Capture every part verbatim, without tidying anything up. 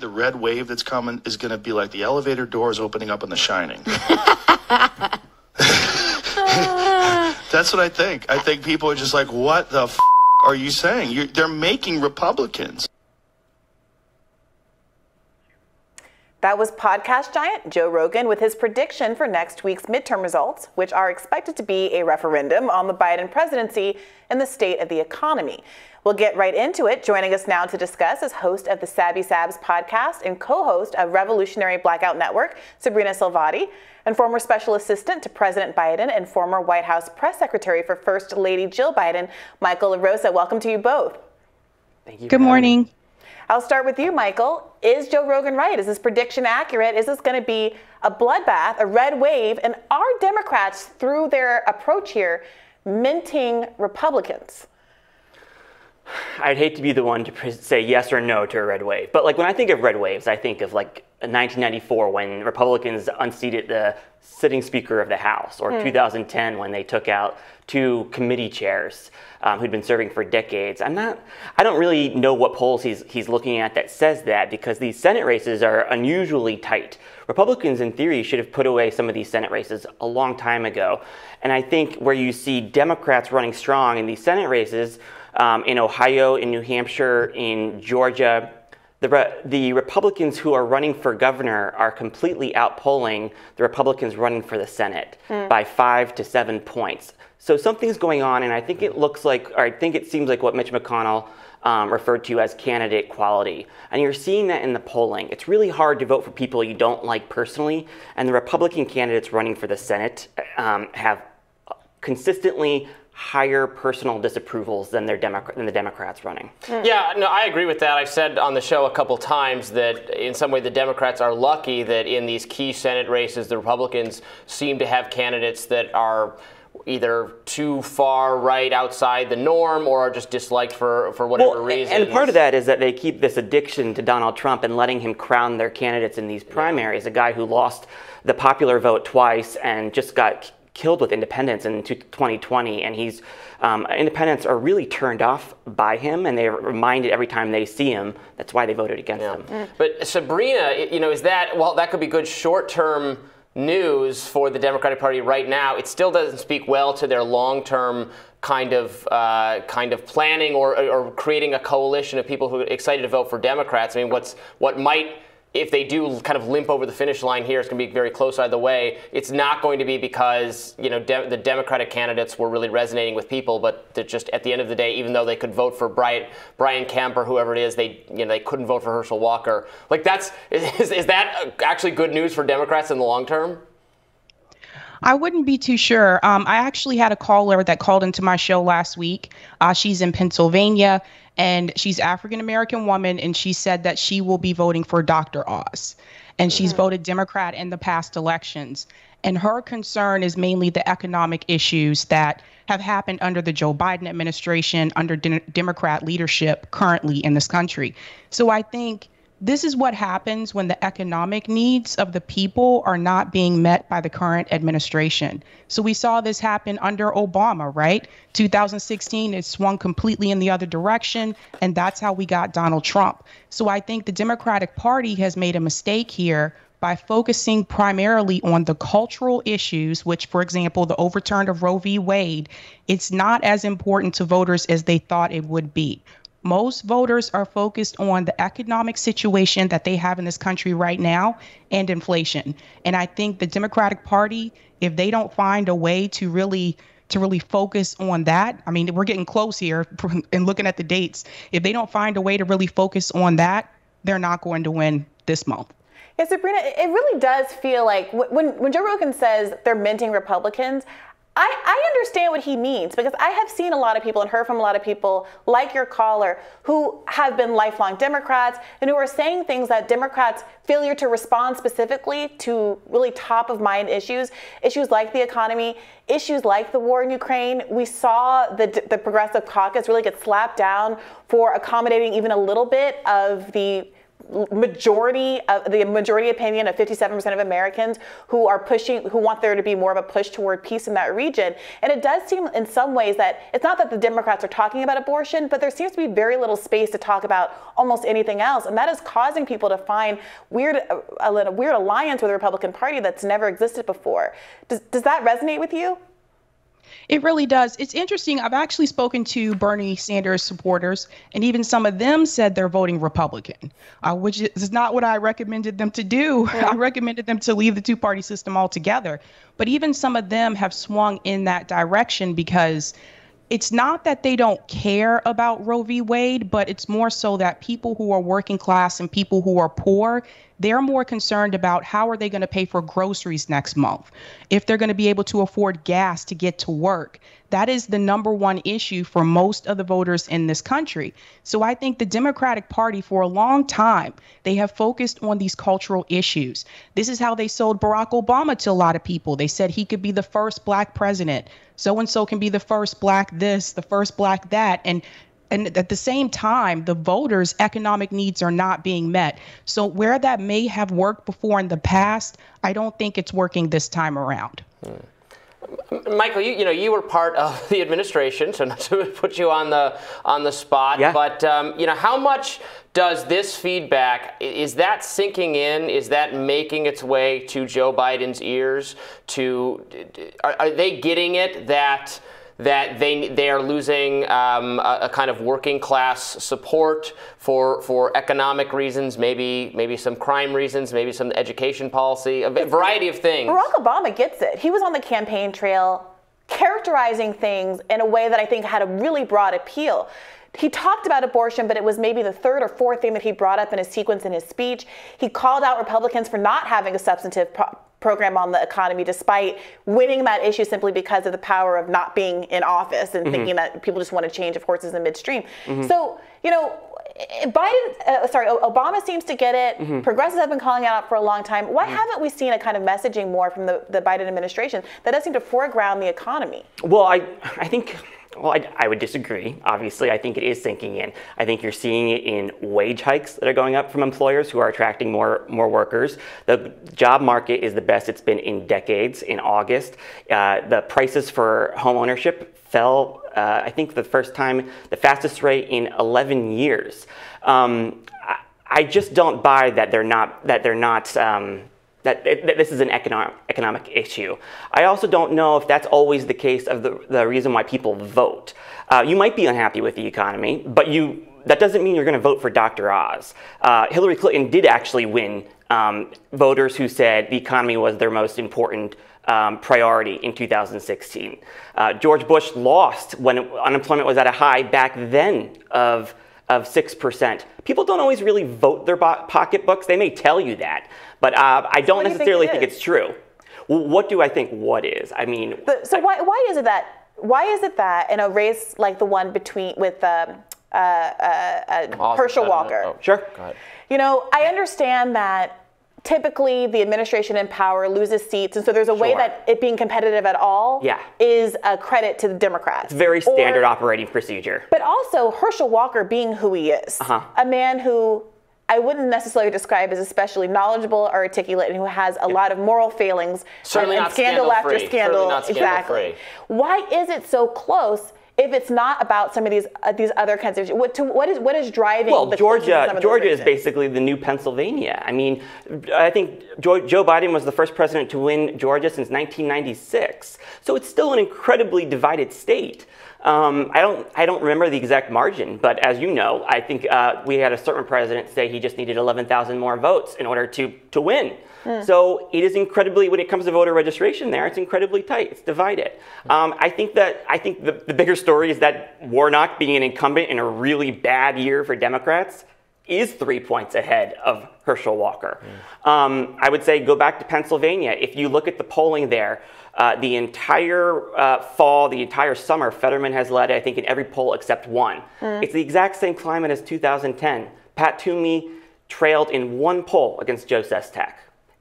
The red wave that's coming is going to be like the elevator doors opening up in The Shining. That's what I think. I think people are just like, what the f*** are you saying? You're, they're making Republicans. That was podcast giant Joe Rogan with his prediction for next week's midterm results, which are expected to be a referendum on the Biden presidency and the state of the economy. We'll get right into it. Joining us now to discuss is host of the Sabby Sabs podcast and co-host of Revolutionary Blackout Network, Sabrina Salvati, and former special assistant to President Biden and former White House press secretary for First Lady Jill Biden, Michael LaRosa. Welcome to you both. Thank you. Good morning. I'll start with you, Michael. Is Joe Rogan right? Is this prediction accurate? Is this going to be a bloodbath, a red wave? And are Democrats, through their approach here, minting Republicans? I'd hate to be the one to say yes or no to a red wave. But like when I think of red waves, I think of like nineteen ninety-four when Republicans unseated the sitting Speaker of the House, or mm. two thousand ten when they took out two committee chairs um, who'd been serving for decades. I'm not, I don't really know what polls he's, he's looking at that says that, because these Senate races are unusually tight. Republicans, in theory, should have put away some of these Senate races a long time ago. And I think where you see Democrats running strong in these Senate races, Um, in Ohio, in New Hampshire, in Georgia, the, re the Republicans who are running for governor are completely outpolling the Republicans running for the Senate mm. by five to seven points. So something's going on, and I think it looks like, or I think it seems like what Mitch McConnell um, referred to as candidate quality. And you're seeing that in the polling. It's really hard to vote for people you don't like personally, and the Republican candidates running for the Senate um, have consistently higher personal disapprovals than their Demo- than the Democrats running. Yeah, no, I agree with that. I've said on the show a couple times that in some way the Democrats are lucky that in these key Senate races, the Republicans seem to have candidates that are either too far right outside the norm or are just disliked for, for whatever well, reason. And part of that is that they keep this addiction to Donald Trump and letting him crown their candidates in these primaries, a guy who lost the popular vote twice and just got killed with independents in twenty twenty, and he's um, independents are really turned off by him, and they're reminded every time they see him. That's why they voted against yeah. him. Mm. But Sabrina, you know, is that well? That could be good short-term news for the Democratic Party right now. It still doesn't speak well to their long-term kind of uh, kind of planning or, or creating a coalition of people who are excited to vote for Democrats. I mean, what's what might. If they do kind of limp over the finish line here, it's going to be very close either way. It's not going to be because, you know, de the Democratic candidates were really resonating with people, but they're just at the end of the day, even though they could vote for Brian, Brian Kemp or whoever it is, they you know they couldn't vote for Herschel Walker. Like that's is, is that actually good news for Democrats in the long term? I wouldn't be too sure. Um, I actually had a caller that called into my show last week. Uh, she's in Pennsylvania, and she's African-American woman, and she said that she will be voting for Doctor Oz. And she's mm-hmm. voted Democrat in the past elections. And her concern is mainly the economic issues that have happened under the Joe Biden administration, under de- Democrat leadership currently in this country. So I think this is what happens when the economic needs of the people are not being met by the current administration. So we saw this happen under Obama, right? two thousand sixteen, it swung completely in the other direction, and that's how we got Donald Trump. So I think the Democratic Party has made a mistake here by focusing primarily on the cultural issues, which, for example, the overturn of Roe v. Wade, it's not as important to voters as they thought it would be. Most voters are focused on the economic situation that they have in this country right now and inflation. And I think the Democratic Party, if they don't find a way to really to really focus on that, I mean, we're getting close here and looking at the dates. If they don't find a way to really focus on that, they're not going to win this month. Yeah, Sabrina, it really does feel like when, when Joe Rogan says they're minting Republicans, I, I understand what he means, because I have seen a lot of people and heard from a lot of people like your caller who have been lifelong Democrats and who are saying things that Democrats' failure to respond specifically to really top-of-mind issues, issues like the economy, issues like the war in Ukraine. We saw the, the Progressive Caucus really get slapped down for accommodating even a little bit of the majority of the majority opinion of fifty-seven percent of Americans who are pushing, who want there to be more of a push toward peace in that region. And it does seem in some ways that it's not that the Democrats are talking about abortion, but there seems to be very little space to talk about almost anything else. And that is causing people to find weird, a, a weird alliance with the Republican Party that's never existed before. Does, does that resonate with you? It really does. It's interesting. I've actually spoken to Bernie Sanders supporters, and even some of them said they're voting Republican, uh, which is not what I recommended them to do. Yeah. I recommended them to leave the two-party system altogether. But even some of them have swung in that direction because it's not that they don't care about Roe v. Wade, but it's more so that people who are working class and people who are poor, they're more concerned about how are they going to pay for groceries next month, if they're going to be able to afford gas to get to work. That is the number one issue for most of the voters in this country. So I think the Democratic Party for a long time, they have focused on these cultural issues. This is how they sold Barack Obama to a lot of people. They said he could be the first black president. So-and-so can be the first black this, the first black that. And And at the same time, the voters' economic needs are not being met. So where that may have worked before in the past, I don't think it's working this time around. Hmm. Michael, you, you know, you were part of the administration, so not to put you on the on the spot. Yeah. But um, you know, how much does this feedback, is that sinking in? Is that making its way to Joe Biden's ears? To are, are they getting it that? that they they are losing um, a, a kind of working class support for for economic reasons, maybe maybe some crime reasons, maybe some education policy, a variety of things. Barack Obama gets it. He was on the campaign trail characterizing things in a way that I think had a really broad appeal. He talked about abortion, but it was maybe the third or fourth thing that he brought up in a sequence in his speech. He called out Republicans for not having a substantive pro program on the economy, despite winning that issue simply because of the power of not being in office and mm-hmm. thinking that people just want to change of horses in midstream. Mm-hmm. So, you know, Biden, uh, sorry, Obama seems to get it. Mm-hmm. Progressives have been calling it out for a long time. Why mm-hmm. haven't we seen a kind of messaging more from the, the Biden administration that does seem to foreground the economy? Well, I, I think... Well, I, I would disagree. Obviously, I think it is sinking in. I think you're seeing it in wage hikes that are going up from employers who are attracting more more workers. The job market is the best it's been in decades. In August, uh, the prices for home ownership fell. Uh, I think for the first time, the fastest rate in eleven years. Um, I, I just don't buy that they're not that they're not. Um, That, that this is an economic, economic issue. I also don't know if that's always the case of the, the reason why people vote. Uh, you might be unhappy with the economy, but you that doesn't mean you're going to vote for Doctor Oz. Uh, Hillary Clinton did actually win um, voters who said the economy was their most important um, priority in two thousand sixteen. Uh, George Bush lost when unemployment was at a high back then of of six percent. People don't always really vote their pocketbooks. They may tell you that, but uh, I don't so necessarily think, it think it's true. Well, what do I think what is? I mean... But, so I, why, why is it that, why is it that in a race like the one between, with um, uh, uh, uh, Herschel Walker? Oh, sure. Go ahead. You know, I understand that typically the administration in power loses seats, and so there's a sure. way that it being competitive at all yeah. is a credit to the Democrats. It's very standard or, operating procedure. But also Herschel Walker being who he is, uh-huh. a man who I wouldn't necessarily describe as especially knowledgeable or articulate, and who has a yeah. lot of moral failings. Certainly and, and not scandal, scandal after free. Scandal. Not scandal exactly. Free. Why is it so close? If it's not about some of these uh, these other kinds of what to, what is what is driving? Well, the Georgia, some of Georgia is basically the new Pennsylvania. I mean, I think Joe, Joe Biden was the first president to win Georgia since nineteen ninety-six. So it's still an incredibly divided state. Um, I don't I don't remember the exact margin, but as you know, I think uh, we had a certain president say he just needed eleven thousand more votes in order to to win. Mm. So it is incredibly, when it comes to voter registration there, it's incredibly tight. It's divided. Um, I think that, I think the, the bigger story is that Warnock being an incumbent in a really bad year for Democrats is three points ahead of Herschel Walker. Mm. Um, I would say go back to Pennsylvania. If you look at the polling there, uh, the entire uh, fall, the entire summer, Fetterman has led, I think, in every poll except one. Mm. It's the exact same climate as two thousand ten. Pat Toomey trailed in one poll against Joe Sestak.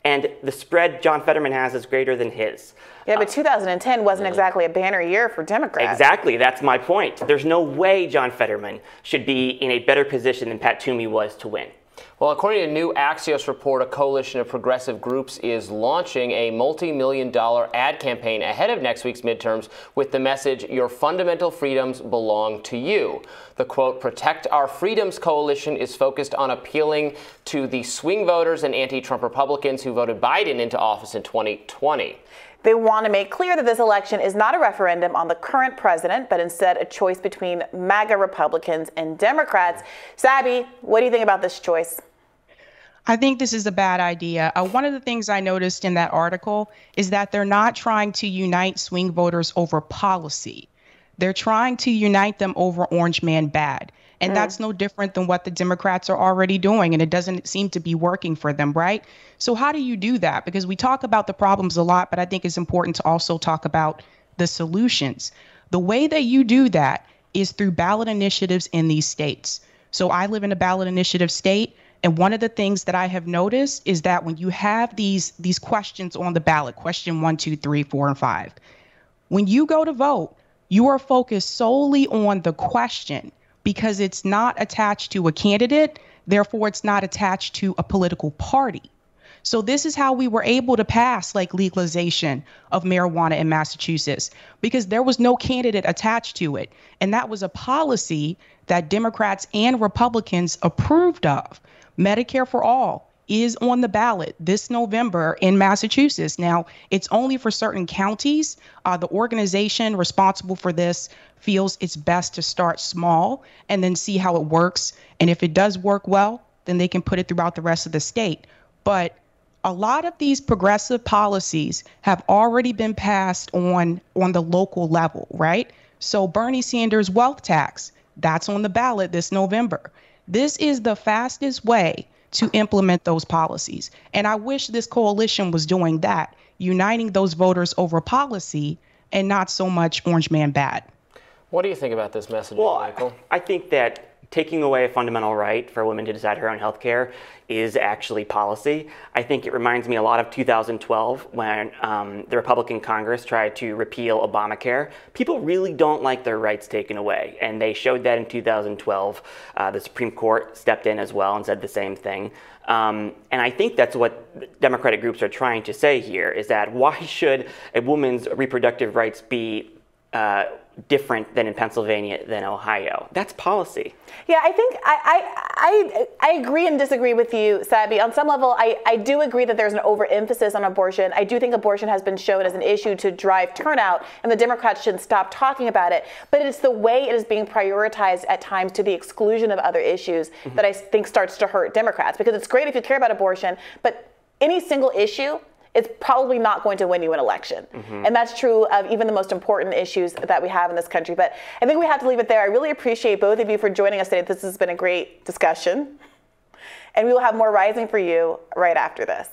And the spread John Fetterman has is greater than his. Yeah, but two thousand ten wasn't exactly a banner year for Democrats. Exactly. That's my point. There's no way John Fetterman should be in a better position than Pat Toomey was to win. Well, according to a new Axios report, a coalition of progressive groups is launching a multi-million dollar ad campaign ahead of next week's midterms with the message, "Your fundamental freedoms belong to you." The, quote, Protect Our Freedoms Coalition is focused on appealing to the swing voters and anti-Trump Republicans who voted Biden into office in twenty twenty. They want to make clear that this election is not a referendum on the current president, but instead a choice between MAGA Republicans and Democrats. Sabby, what do you think about this choice? I think this is a bad idea. Uh, one of the things I noticed in that article is that they're not trying to unite swing voters over policy. They're trying to unite them over Orange Man Bad. And mm. that's no different than what the Democrats are already doing. And it doesn't seem to be working for them, right? So how do you do that? Because we talk about the problems a lot, but I think it's important to also talk about the solutions. The way that you do that is through ballot initiatives in these states. So I live in a ballot initiative state. And one of the things that I have noticed is that when you have these, these questions on the ballot, question one, two, three, four, and five, when you go to vote, you are focused solely on the question because it's not attached to a candidate. Therefore, it's not attached to a political party. So this is how we were able to pass like legalization of marijuana in Massachusetts, because there was no candidate attached to it. And that was a policy that Democrats and Republicans approved of. Medicare for all is on the ballot this November in Massachusetts. Now, it's only for certain counties. Uh, the organization responsible for this feels it's best to start small and then see how it works. And if it does work well, then they can put it throughout the rest of the state. But a lot of these progressive policies have already been passed on, on the local level, right? So Bernie Sanders' wealth tax, that's on the ballot this November. This is the fastest way to implement those policies. And I wish this coalition was doing that, uniting those voters over policy and not so much Orange Man Bad. What do you think about this message, well, Michael? I think that taking away a fundamental right for a woman to decide her own health care is actually policy. I think it reminds me a lot of two thousand twelve when um, the Republican Congress tried to repeal Obamacare. People really don't like their rights taken away, and they showed that in two thousand twelve. Uh, the Supreme Court stepped in as well and said the same thing. Um, and I think that's what Democratic groups are trying to say here, is that why should a woman's reproductive rights be uh, different than in Pennsylvania than Ohio? That's policy. Yeah, I think I I, I, I agree and disagree with you, Sabby. On some level, I, I do agree that there's an overemphasis on abortion. I do think abortion has been shown as an issue to drive turnout, and the Democrats shouldn't stop talking about it. But it's the way it is being prioritized at times to the exclusion of other issues mm-hmm. that I think starts to hurt Democrats. Because it's great if you care about abortion, but any single issue, it's probably not going to win you an election. Mm-hmm. And that's true of even the most important issues that we have in this country. But I think we have to leave it there. I really appreciate both of you for joining us today. This has been a great discussion. And we will have more Rising for you right after this.